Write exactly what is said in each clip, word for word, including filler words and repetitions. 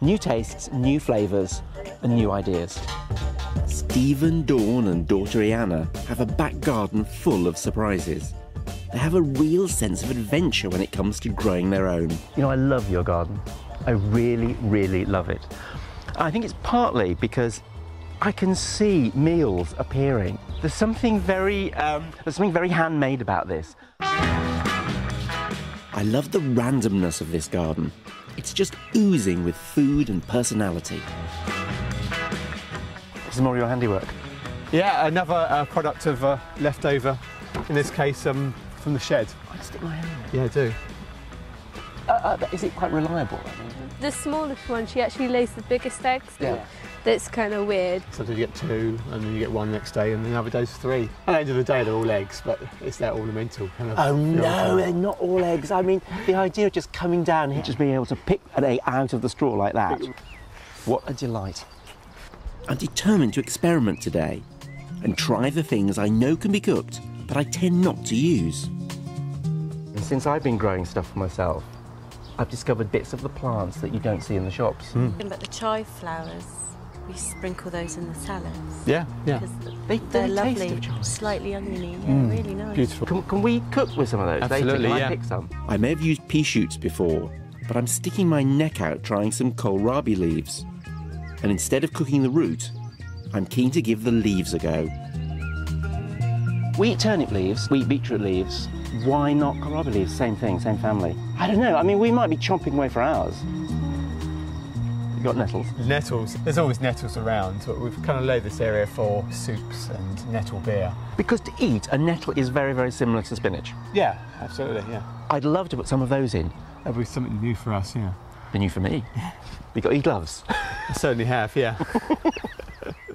New tastes, new flavours and new ideas. Stephen, Dawn and daughter Ianna have a back garden full of surprises. They have a real sense of adventure when it comes to growing their own. You know, I love your garden. I really, really love it. I think it's partly because I can see meals appearing. There's something very, um, there's something very handmade about this. I love the randomness of this garden. It's just oozing with food and personality. This is more of your handiwork. Yeah, another uh, product of uh, leftover, in this case, um, from the shed. I stick my hand in. Yeah, I do. Uh, uh, is it quite reliable? I mean, the smallest one, she actually lays the biggest eggs. Yeah. That's kind of weird. Sometimes you get two, and then you get one the next day, and then the other day's three. At the end of the day, they're all eggs, but it's that ornamental kind of... Oh, no, they're not all eggs. I mean, the idea of just coming down here, just being able to pick an egg out of the straw like that. What a delight. I'm determined to experiment today and try the things I know can be cooked, but I tend not to use. And since I've been growing stuff for myself, I've discovered bits of the plants that you don't see in the shops. Mm. But the chive flowers, we sprinkle those in the salads. Yeah, yeah. They, they're, they're lovely, slightly oniony, yeah, mm. really nice. Beautiful. Can, can we cook with some of those? Absolutely, yeah. I pick some. I may have used pea shoots before, but I'm sticking my neck out trying some kohlrabi leaves. And instead of cooking the root, I'm keen to give the leaves a go. We eat turnip leaves, we eat beetroot leaves. Why not kohlrabi leaves? Same thing, same family. I don't know, I mean, we might be chomping away for hours. You've got nettles? Nettles. There's always nettles around, but we've kind of laid this area for soups and nettle beer. Because to eat, a nettle is very, very similar to spinach. Yeah, absolutely, yeah. I'd love to put some of those in. That would be something new for us, yeah. And new for me. You've got your gloves. I certainly have, yeah.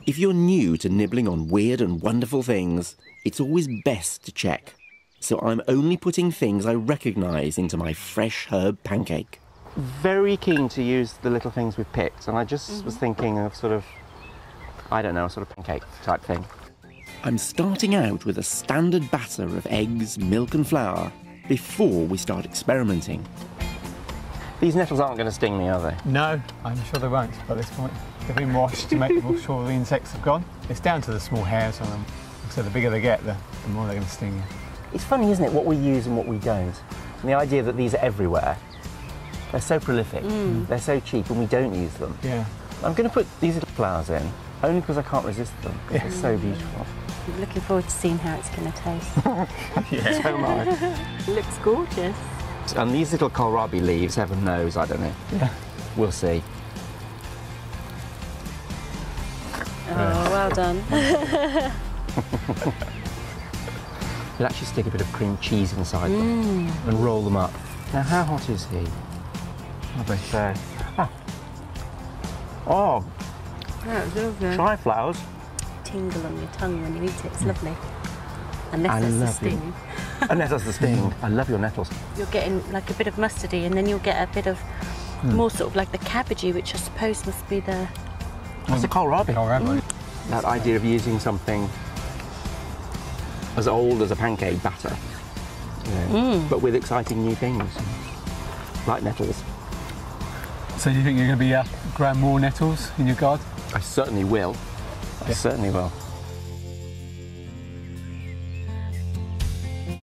If you're new to nibbling on weird and wonderful things, it's always best to check. So I'm only putting things I recognise into my fresh herb pancake. Very keen to use the little things we've picked, and I just mm-hmm. was thinking of sort of, I don't know, a sort of pancake type thing. I'm starting out with a standard batter of eggs, milk and flour before we start experimenting. These nettles aren't going to sting me, are they? No, I'm sure they won't by this point. They've been washed to make sure the insects have gone. It's down to the small hairs on them, so the bigger they get, the, the more they're going to sting you. It's funny, isn't it, what we use and what we don't? And the idea that these are everywhere. They're so prolific, mm. they're so cheap, and we don't use them. Yeah. I'm going to put these little flowers in, only because I can't resist them, because yeah. they're so beautiful. I'm looking forward to seeing how it's going to taste. Yeah, so am I. It looks gorgeous. And these little kohlrabi leaves, heaven knows, I don't know. Yeah. We'll see. Oh, well done. You'll actually stick a bit of cream cheese inside mm. them and roll them up. Now, how hot is he? I bet so. Ah. Oh! That's lovely. Chive flowers. Tingle on your tongue when you eat it, it's lovely. Unless it's the sting. Unless that's the sting. I love your nettles. You're getting like a bit of mustardy, and then you'll get a bit of mm. more sort of like the cabbagey, which I suppose must be the... That's mm. the kohlrabi. Mm. That it's idea nice. Of using something as old as a pancake batter. Yeah. Mm. But with exciting new things, like nettles. So do you think you're going to be uh, growing more nettles in your garden? I certainly will. I yeah. certainly will.